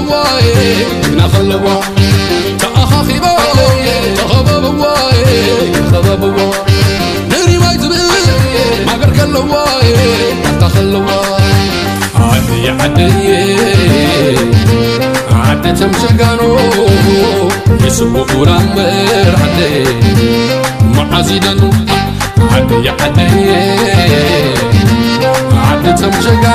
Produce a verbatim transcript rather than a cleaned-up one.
بواي نخل بوا كأخاخي بواي تخبى بواي خبى بوا نري وايد بقل ما قرك اللواي تخل بوا عدي عدي عدي تمشقانو يسبو قرام برعدي معازيدانو عدي عدي عدي تمشقانو